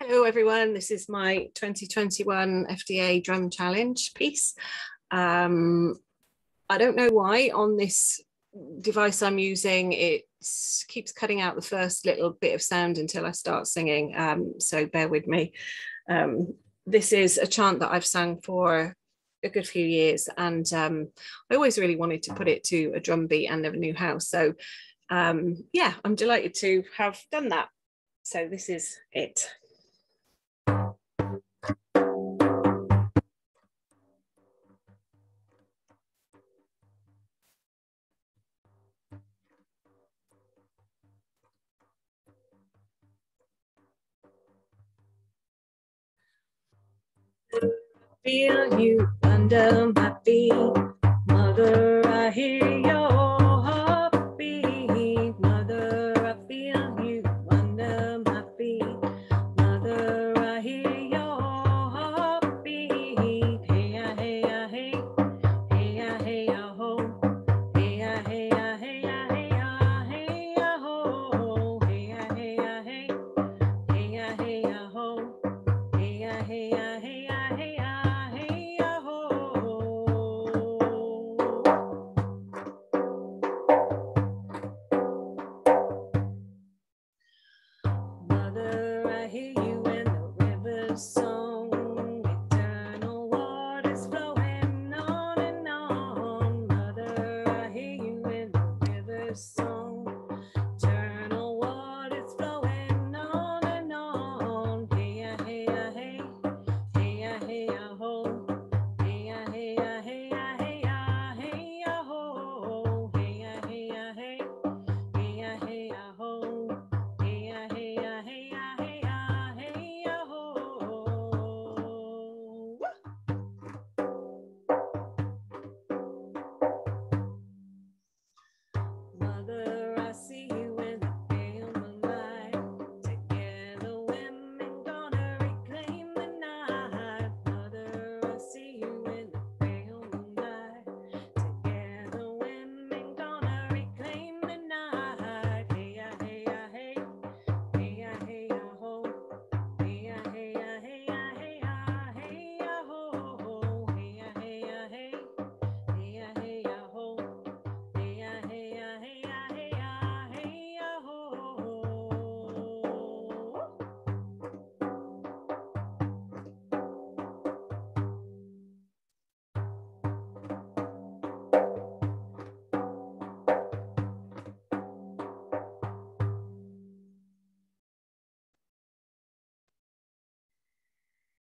Hello everyone, this is my 2021 FDA Drum Challenge piece. I don't know why on this device I'm using it keeps cutting out the first little bit of sound until I start singing, so bear with me. This is a chant that I've sung for a good few years, and I always really wanted to put it to a drum beat and a new house, so yeah, I'm delighted to have done that. So this is it. Feel you under my feet, mother, I hear you.